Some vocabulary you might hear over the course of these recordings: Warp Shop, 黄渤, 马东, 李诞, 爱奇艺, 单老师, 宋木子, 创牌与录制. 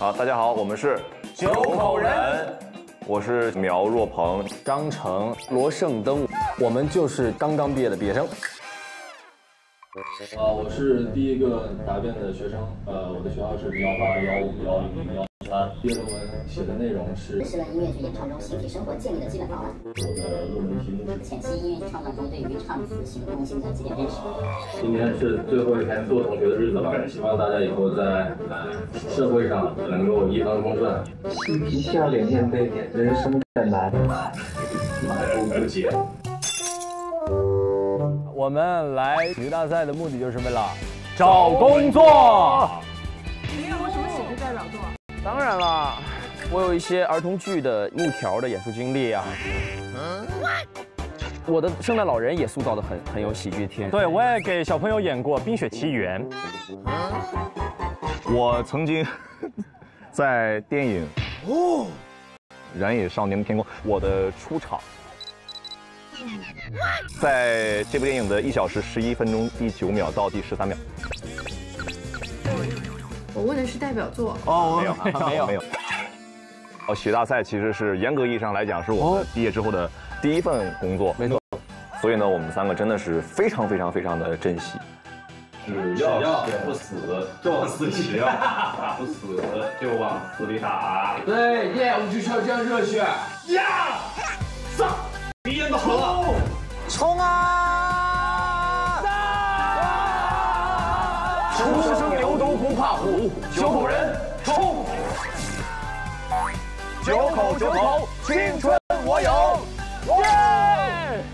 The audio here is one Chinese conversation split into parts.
好，大家好，我们是九口人，我是苗若鹏、张成、罗胜登，我们就是刚刚毕业的毕业生。我是第一个答辩的学生，我的学校是188、151、110、113。毕业论文写的内容是诗论音乐学演唱中形体生活建立的基本方案。我的论文题目是前期音乐演唱当中对于唱词行动性的基本认识。今天是最后一天做同学的日子了，希望大家以后在社会上能够一帆风顺。嬉皮笑脸面对面，人生本来漫不如解。 我们来体育大赛的目的就是为了找工作。你有什么喜剧代表作？当然啦，我有一些儿童剧的木条的演出经历啊。我的圣诞老人也塑造的很有喜剧天。对，我也给小朋友演过《冰雪奇缘》。我曾经在电影《燃野少年的天空》我的出场。 在这部电影的1小时11分钟第9秒到第13秒。我问的是代表作哦，没有。喜剧大赛其实是严格意义上来讲是我们毕业之后的第一份工作，没错。所以呢，我们三个真的是非常的珍惜。只要不死就死，只要打不死就往死里打。对，耶，我们就是要这样热血呀！上。 鼻炎都好了，冲啊！初生牛犊不怕虎，九口人冲！九口，青春我有！耶！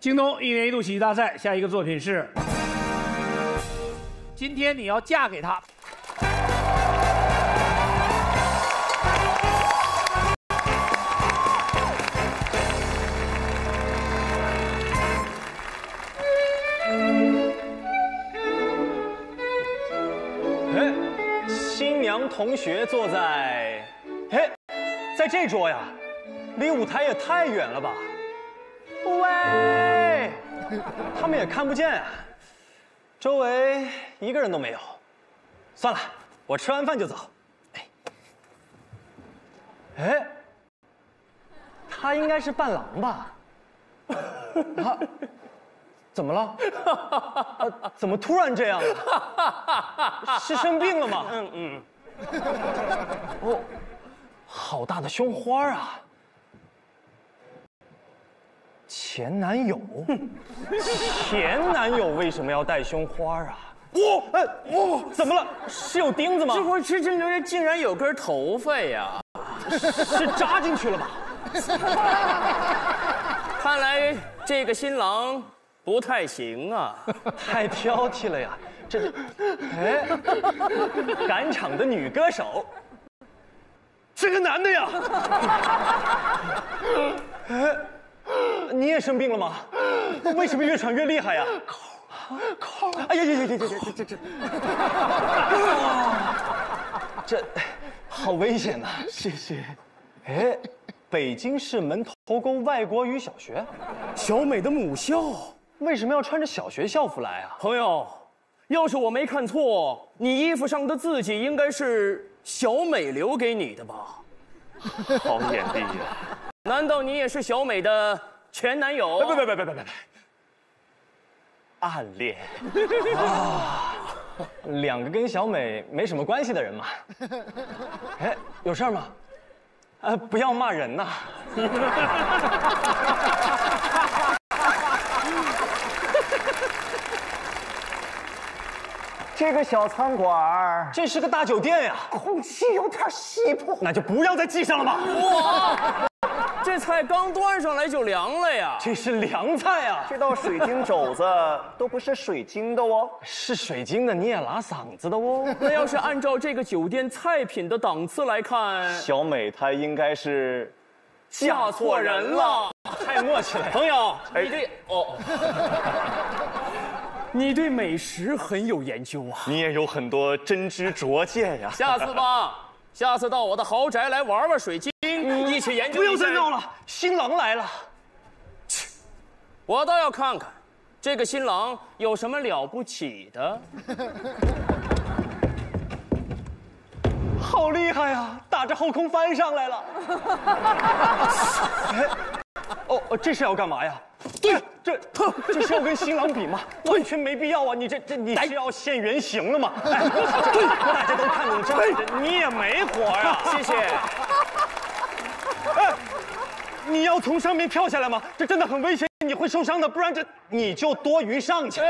京东1年1度喜剧大赛，下一个作品是，今天你要嫁给他。 同学坐在，哎，在这桌呀，离舞台也太远了吧？喂，他们也看不见啊，周围一个人都没有。算了，我吃完饭就走。哎，他应该是伴郎吧？啊，怎么了？怎么突然这样了？是生病了吗？嗯。 哦，好大的胸花啊！前男友为什么要戴胸花啊？哦，怎么了？是有钉子吗？这会儿吃真牛肉竟然有根头发呀！是扎进去了吧？看来这个新郎不太行啊，太挑剔了呀。 这，哎，赶场的女歌手是个男的呀！哎，你也生病了吗？为什么越传越厉害呀？靠！哎呀这好危险呐！谢谢。哎，北京市门头沟外国语小学，小美的母校，为什么要穿着小学校服来啊？朋友。 要是我没看错，你衣服上的字迹应该是小美留给你的吧？好眼力呀！难道你也是小美的前男友？别！暗恋啊，两个跟小美没什么关系的人嘛。哎，有事儿吗？不要骂人呐！这个小餐馆，这是个大酒店呀，空气有点稀薄，那就不要再记上了吧。哇，这菜刚端上来就凉了呀，这是凉菜啊！这道水晶肘子都不是水晶的哦，是水晶的你也拉嗓子的哦。那要是按照这个酒店菜品的档次来看，小美她应该是嫁错人了，太默契了。朋友，你这哦。你对美食很有研究啊！你也有很多真知灼见呀。下次吧，下次到我的豪宅来玩玩水晶，一起研究。不用再闹了，新郎来了。切，我倒要看看这个新郎有什么了不起的。厉害啊，打着后空翻上来了。哎，哦，这是要干嘛呀？这是要跟新郎比吗？完全没必要啊！你是要现原形了吗？哎，大家都看你这样子，你也没活呀。谢谢。哎，你要从上面跳下来吗？这真的很危险，你会受伤的，不然你就多余上去。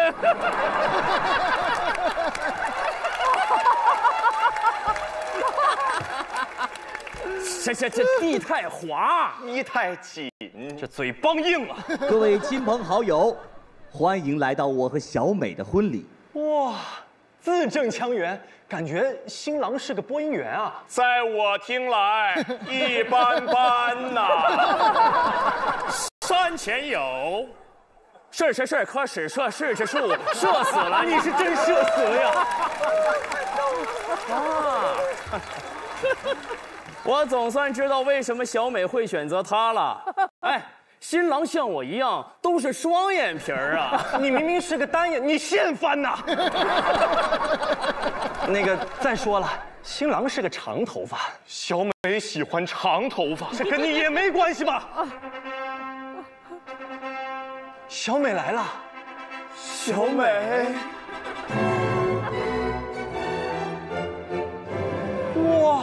这地太滑，衣太紧，这嘴梆硬了。各位亲朋好友，欢迎来到我和小美的婚礼。哇，字正腔圆，感觉新郎是个播音员啊。在我听来，一般般呐。山前有，是是是，可使射是是树，射死了。你是真射死了呀！啊。我总算知道为什么小美会选择他了。哎，新郎像我一样都是双眼皮儿啊！你明明是个单眼，你现翻呐！那个，再说了，新郎是个长头发，小美喜欢长头发，这跟你也没关系吧？小美来了，小美。哇！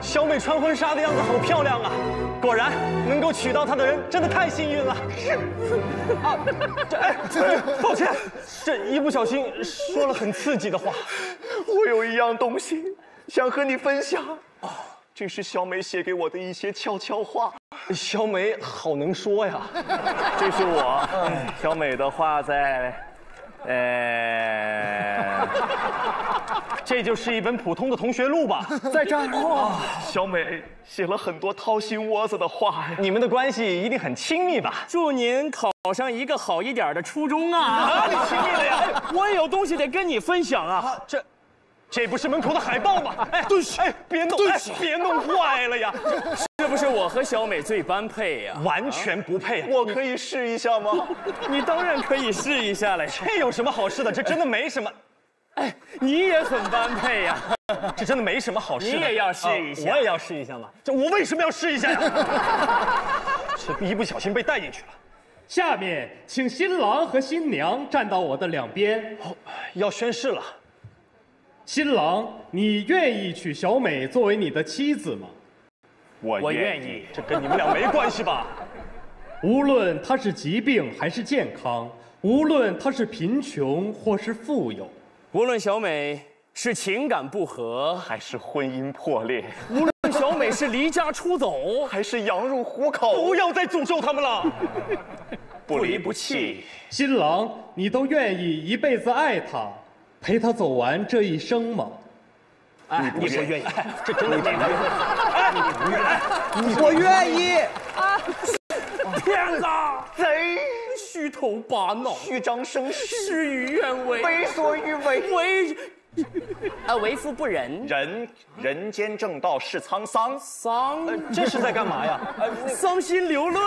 小美穿婚纱的样子好漂亮啊！果然能够娶到她的人真的太幸运了。啊，抱歉，这一不小心说了很刺激的话。我有一样东西想和你分享，哦，这是小美写给我的一些悄悄话。小美好能说呀。这是我，小美的话在，这就是一本普通的同学录吧，在这儿。哇，小美写了很多掏心窝子的话呀。你们的关系一定很亲密吧？祝您考上一个好一点的初中啊！哪里亲密了呀？我也有东西得跟你分享啊！这不是门口的海报吗？哎，对不起，哎，别弄，别弄坏了呀！是不是我和小美最般配呀？完全不配。我可以试一下吗？你当然可以试一下了呀。这有什么好试的？这真的没什么。哎，你也很般配呀，这真的没什么好试的。你也要试一下，我也要试一下嘛。这我为什么要试一下呀？这一不小心被带进去了。下面请新郎和新娘站到我的两边。哦，要宣誓了。新郎，你愿意娶小美作为你的妻子吗？我愿意。这跟你们俩没关系吧？无论她是疾病还是健康，无论她是贫穷或是富有。无论小美是情感不和还是婚姻破裂，无论小美是离家出走还是羊入虎口，不要再诅咒他们了。不离不弃，新郎，你都愿意一辈子爱她，陪她走完这一生吗？哎，你不愿意，这真的你不愿意，你不愿意，我愿意。骗子，贼！虚头巴脑，虚张声势，事与愿违，为所欲为，为夫不仁。人间正道是沧桑，这是在干嘛呀？伤心流泪。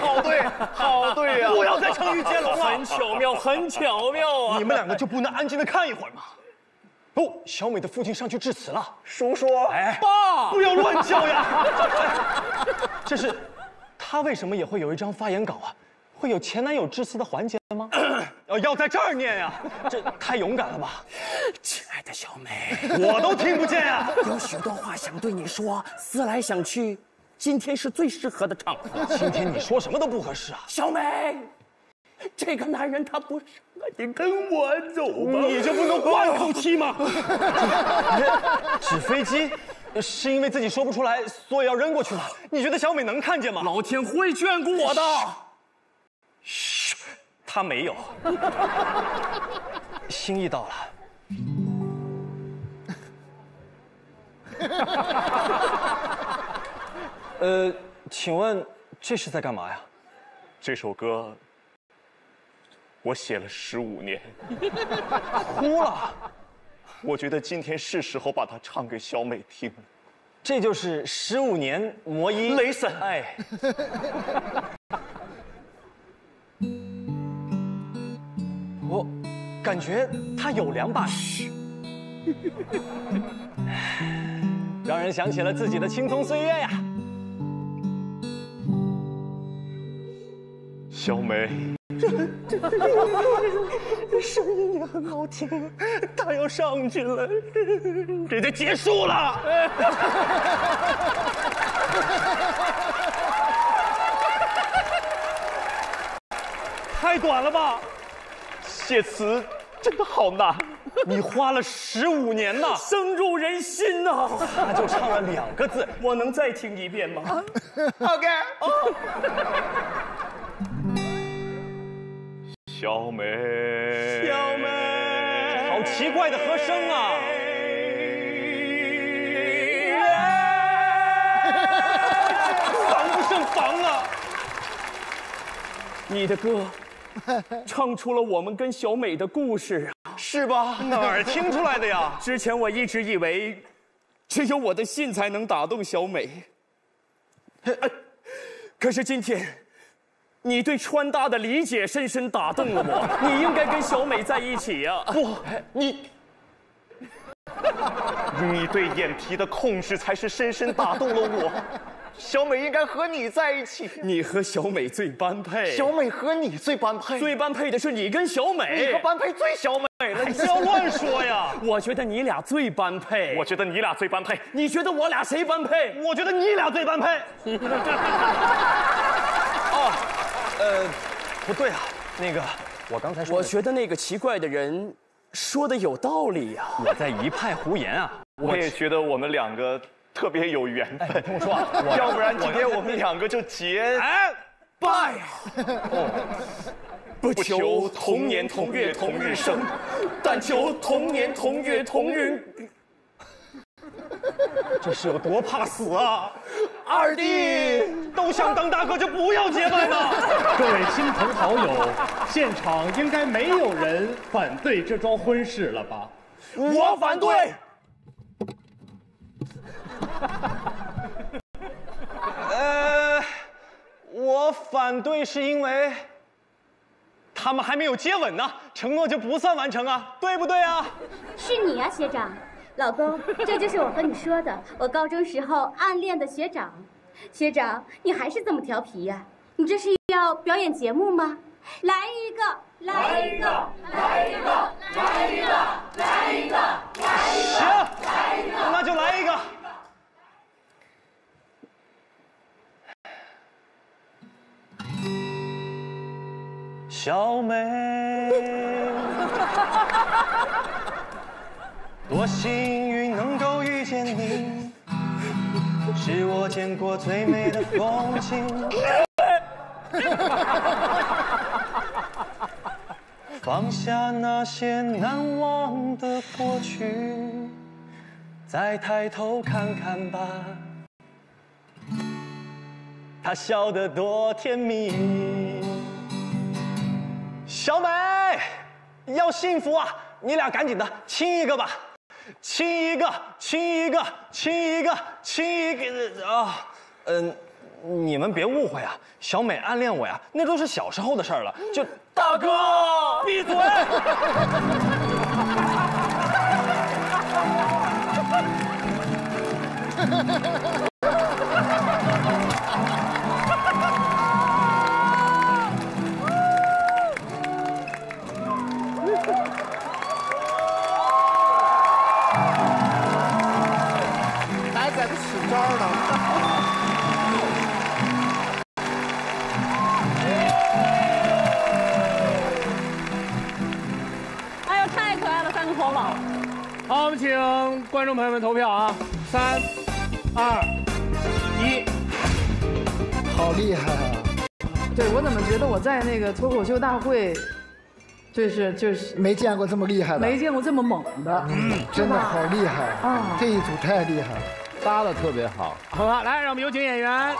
好对，好对呀！不要再成语接龙了。很巧妙，很巧妙啊！你们两个就不能安静的看一会儿吗？哦，小美的父亲上去致辞了。叔叔，哎，爸，不要乱叫呀！这是，他为什么也会有一张发言稿啊？会有前男友致辞的环节吗？要在这儿念呀，这太勇敢了吧！亲爱的小美，我都听不见呀。有许多话想对你说，思来想去，今天是最适合的场合。今天你说什么都不合适啊，小美。这个男人他不适合你，跟我走吧。你就不能换口气吗？纸飞机。是因为自己说不出来，所以要扔过去吗？你觉得小美能看见吗？老天会眷顾我的。嘘，他没有。心意到了。请问这是在干嘛呀？这首歌我写了15年。哭了。我觉得今天是时候把它唱给小美听了。这就是15年魔音。雷神。哎。我感觉他有2把尺，人想起了自己的青葱岁月呀。小梅，这声音也很好听，她要上去了，这就结束了。太短了吧？写词真的好难，你花了15年呐，深入人心呐。他就唱了2个字，我能再听一遍吗？ OK。小梅，小梅，好奇怪的和声啊！防不胜防啊！你的歌。 唱出了我们跟小美的故事啊，是吧？哪儿听出来的呀？之前我一直以为，只有我的信才能打动小美。可是今天，你对穿搭的理解深深打动了我。你应该跟小美在一起呀！不，你对眼皮的控制才是深深打动了我。 小美应该和你在一起，你和小美最般配。小美和你最般配，最般配的是你跟小美。你和般配最小美了，你不要乱说呀！我觉得你俩最般配。我觉得你俩最般配。你觉得我俩谁般配？我觉得你俩最般配。哦，不对啊，那个我刚才说，我觉得那个奇怪的人说的有道理呀。我在一派胡言啊！我也觉得我们2个。 特别有缘分，听我说，要不然今天我们2个就结拜哦，不求同年同月同日生，但求同年同月同日。这是有多怕死啊！二弟都想当大哥，就不要结拜了。各位亲朋好友，现场应该没有人反对这桩婚事了吧？我反对。 我反对是因为他们还没有接吻呢，承诺就不算完成啊，对不对啊？是你啊，学长，老公，这就是我和你说的，我高中时候暗恋的学长。学长，你还是这么调皮呀？你这是要表演节目吗？来一个，来一个，来一个，来一个，来一个，来一个，行，那就来一个。 小美，多幸运能够遇见你，是我见过最美的风景。放下那些难忘的过去，再抬头看看吧，她笑得多甜蜜。 小美，要幸福啊！你俩赶紧的亲一个吧，亲一个，亲一个，亲一个，亲一个啊！你们别误会啊，小美暗恋我呀，那都是小时候的事儿了。就大哥，闭嘴！哎呦，太可爱了，3个黄宝。好，我们请观众朋友们投票啊！3、2、1。好厉害啊！对，我怎么觉得我在那个脱口秀大会。 就是没见过这么厉害的，没见过这么猛的，真的好厉害啊！这一组太厉害了，搭的特别好。好了，来，让我们有请演员。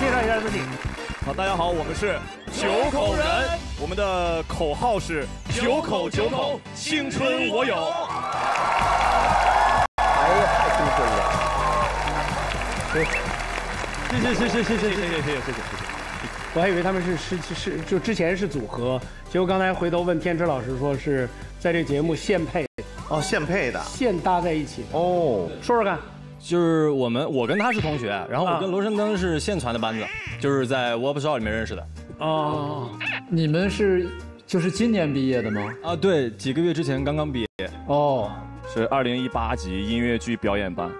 介绍一下自己。好，大家好，我们是9口人，我们的口号是9口9口，青春我有。哎呀，太青春了！ 谢谢谢谢谢谢谢谢谢谢谢谢谢。我还以为他们是就之前是组合，结果刚才回头问天池老师，说是在这节目现配。哦，现配的，现搭在一起的。哦，说说看。 就是我跟他是同学，然后我跟罗神灯是现传的班子，就是在 Warp Shop 里面认识的。哦，你们就是今年毕业的吗？啊，对，几个月之前刚刚毕业。哦，是2018级音乐剧表演班。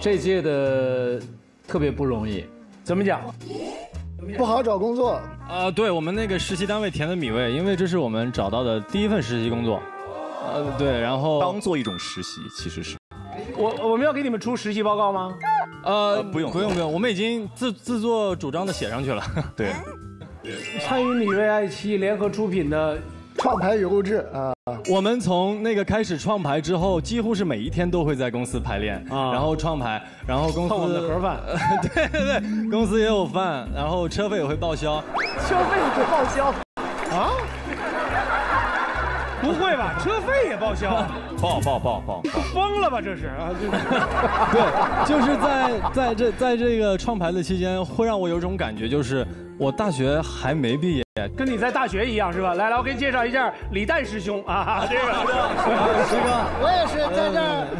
这届的特别不容易，怎么讲？不好找工作。啊，对我们那个实习单位填的米位，因为这是我们找到的第一份实习工作。对，然后当做一种实习，其实是。 我们要给你们出实习报告吗？不用，我们已经自作主张的写上去了。对，参与你为爱奇艺联合出品的《创牌与录制》啊，我们从那个开始创牌之后，几乎是每一天都会在公司排练，啊、然后创牌，然后公司我们的盒饭，对，公司也有饭，然后车费也会报销，车费也会报销啊？不会吧，车费也报销？报。疯了吧这是啊！对，就是在这个创牌的期间，会让我有种感觉，就是我大学还没毕业，跟你在大学一样是吧？来，我给你介绍一下李诞师兄啊，这个师哥，我也是在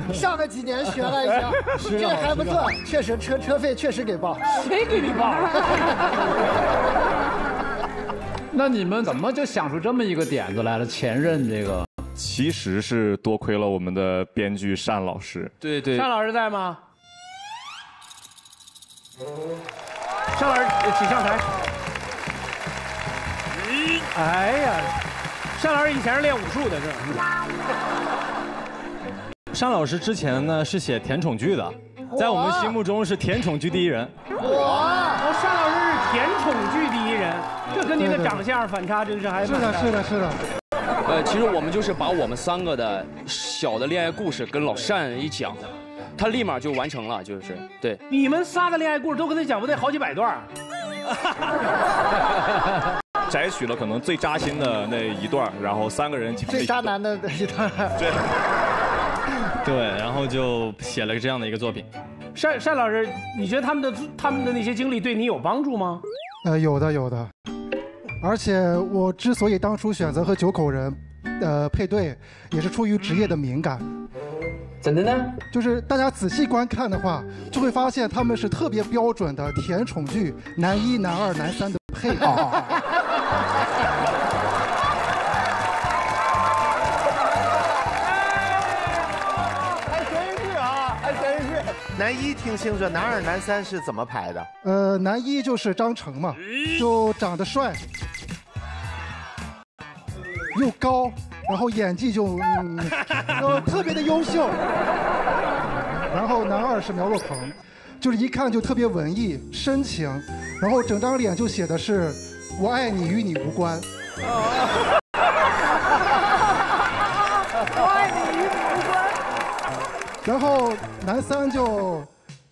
这上了几年学了一下，这个还不错，确实车费确实给报，谁给你报？那你们怎么就想出这么一个点子来了？前任这个。 其实是多亏了我们的编剧单老师。对对，单老师在吗？单老师，请上台。哎呀，单老师以前是练武术的，这。单老师之前呢是写甜宠剧的，在我们心目中是甜宠剧第一人。我单老师是甜宠剧第一人，这跟您的长相反差真是还蛮大的。是的。 其实我们就是把我们三个的小的恋爱故事跟老单一讲，他立马就完成了，就是对。你们仨的恋爱故事都跟他讲，不得好几百段。摘取了可能最扎心的那一段，然后三个人最渣男的一段。对。对，然后就写了这样的一个作品。单老师，你觉得他们的那些经历对你有帮助吗？有的。 而且我之所以当初选择和九口人，配对，也是出于职业的敏感。怎的呢？就是大家仔细观看的话，就会发现他们是特别标准的甜宠剧男一、男二、男三的配偶。还真是啊，还真是。男一听清楚，男二、男三是怎么排的？男一就是张成嘛，就长得帅。 又高，然后演技就特别的优秀。然后男二是苗若鹏，就是一看就特别文艺深情，然后整张脸就写的是“我爱你与你无关”。我爱你与你无关。然后男三就，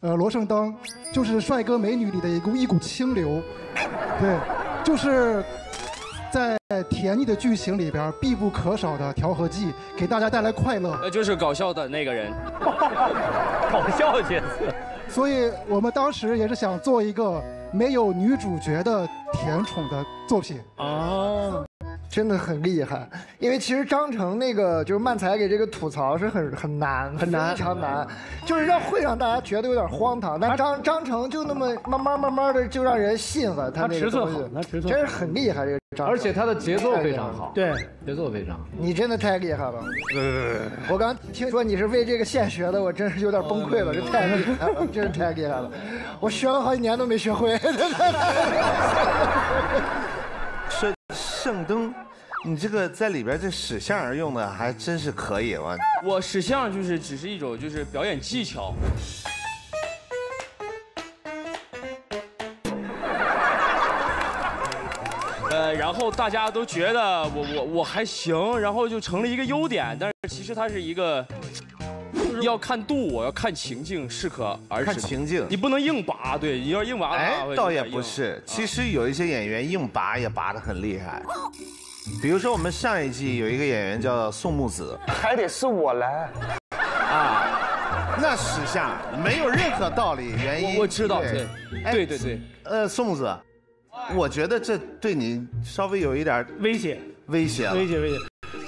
罗盛灯，就是帅哥美女里的一股清流，对，就是。 在甜腻的剧情里边必不可少的调和剂，给大家带来快乐。就是搞笑的那个人，搞笑角色。所以我们当时也是想做一个没有女主角的甜宠的作品啊，真的很厉害。因为其实张成那个就是漫才给这个吐槽是很难，非常难，就是会让大家觉得有点荒唐。但张成就那么慢慢的就让人信了他那个东西，他尺寸好，真是很厉害这个。 而且他的节奏非常好，对，节奏非常好。你真的太厉害了！我刚听说你是为这个现学的，我真是有点崩溃了，这太厉害了，真是太厉害了！我学了好几年都没学会。盛灯，你这个在里边这使相用的还真是可以哇！我使相就是只是一种就是表演技巧。 然后大家都觉得我还行，然后就成了一个优点，但是其实它是一个要看度，我要看情境，适可而止。看情境，你不能硬拔，对，你要硬拔。哎，倒也不是，其实有一些演员硬拔也拔得很厉害。比如说我们上一季有一个演员叫宋木子，还得是我来啊，那使相没有任何道理原因。我知道，对，对对对，宋木子。我觉得这对你稍微有一点威胁，威胁。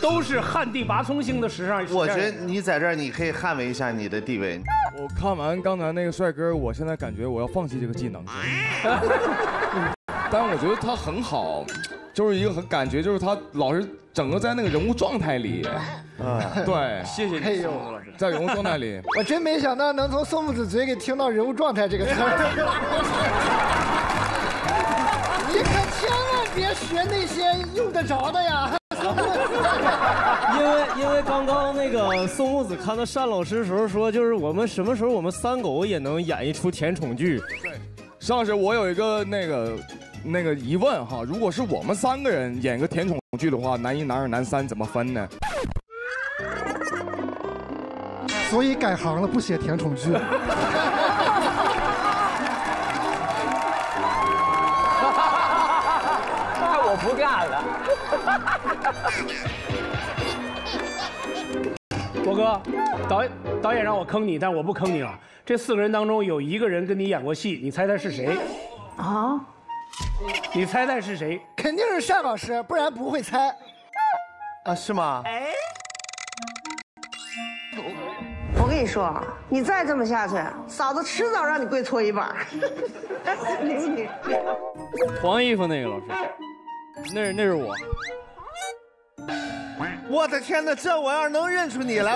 都是旱地拔葱型的时尚。我觉得你在这儿，你可以捍卫一下你的地位。我看完刚才那个帅哥，我现在感觉我要放弃这个技能。但我觉得他很好，就是一个很感觉，就是他老是整个在那个人物状态里。对，谢谢你，在人物状态里。我真没想到能从宋木子嘴里听到人物状态这个词。你可千万别学那些用得着的呀！因为刚刚那个宋木子看到单老师的时候说，就是我们什么时候我们三狗也能演一出甜宠剧？对，单老师，我有一个那个疑问哈，如果是我们三个人演个甜宠剧的话，男一、男二、男三怎么分呢？所以改行了，不写甜宠剧。我不干了，博哥，导演让我坑你，但我不坑你了。这四个人当中有一个人跟你演过戏，你猜猜是谁？啊？你猜猜是谁？肯定是单老师，不然不会猜。啊，是吗？哎，我跟你说啊，你再这么下去，嫂子迟早让你跪搓衣板。你，黄衣服那个老师。那是我，我的天哪！这我要是能认出你来，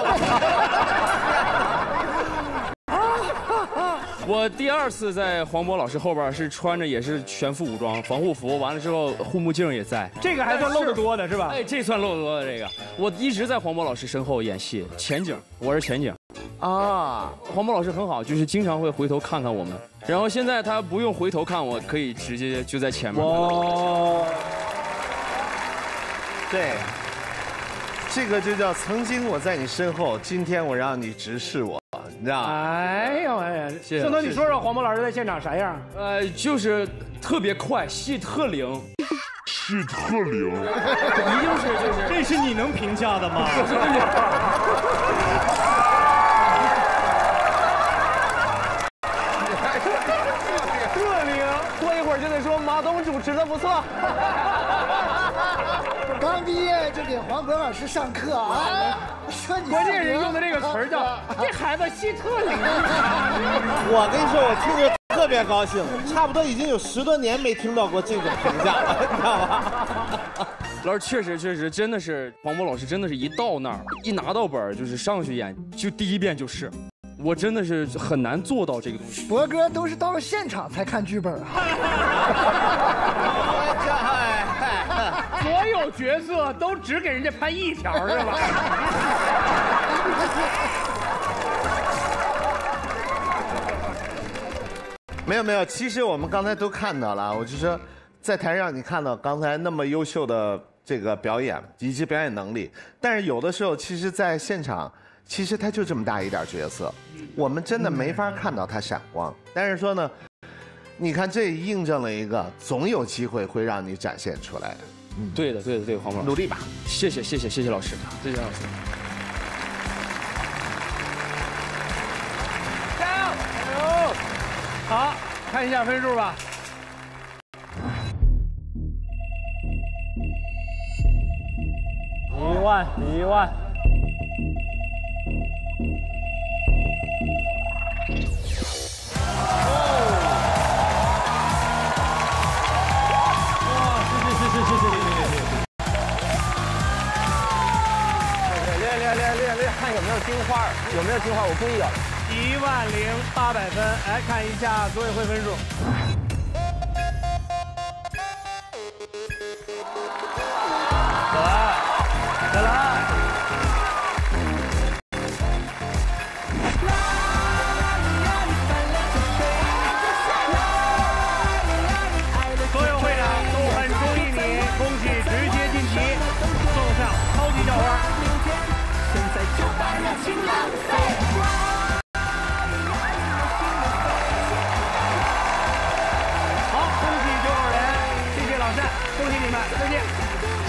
我第二次在黄渤老师后边是穿着也是全副武装，防护服完了之后护目镜也在，这个还算露得多的是吧？哎，这算露得多的这个，我一直在黄渤老师身后演戏，前景，我是前景。啊，黄渤老师很好，就是经常会回头看看我们。然后现在他不用回头看我，可以直接就在前面。哦，对，这个就叫曾经我在你身后，今天我让你直视我，你知道吗？哎呦哎呀，宋涛，你说说黄渤老师在现场啥样？就是特别快，戏特灵。是特灵，一定是就是。这是你能评价的吗？马东主持的不错，刚毕业就给黄渤老师上课啊！关键是用的这个词儿叫“这孩子戏特灵”。我跟你说，我听着特别高兴，差不多已经有10多年没听到过这种评价了，你知道吧？老师确实真的是黄渤老师，真的是一到那儿一拿到本就是上去演，就第一遍就是。我真的是很难做到这个东西。博哥都是到了现场才看剧本啊！所有角色都只给人家拍一条是吧？没有，其实我们刚才都看到了，我就说在台上你看到刚才那么优秀的这个表演以及表演能力，但是有的时候其实在现场。其实他就这么大一点角色，我们真的没法看到他闪光。但是说呢，你看这印证了一个，总有机会会让你展现出来。嗯，对的，黄渤，努力吧！谢谢老师，谢谢老师。加油！好，看一下分数吧。1万。练，看有没有金花，我故意的。10800分，来看一下组委会分数。再来。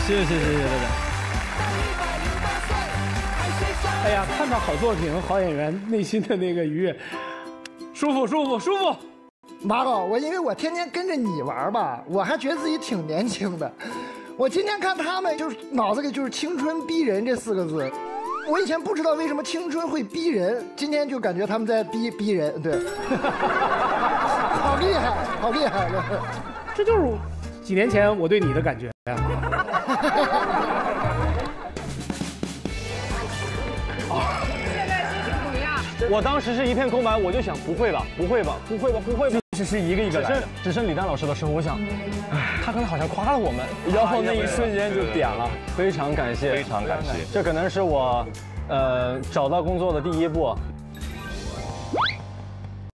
谢谢大家。哎呀，看到好作品、好演员，内心的那个愉悦，舒服。马导，因为我天天跟着你玩吧，我还觉得自己挺年轻的。我今天看他们，就是脑子里就是青春逼人这四个字。我以前不知道为什么青春会逼人，今天就感觉他们在逼人，对。好厉害，好厉害！这就是几年前我对你的感觉呀。我当时是一片空白，我就想不会吧，是一个来的，只剩李诞老师的时候，我想，他刚才好像夸了我们，然后那一瞬间就点了，非常感谢，非常感谢，这可能是我，找到工作的第一步，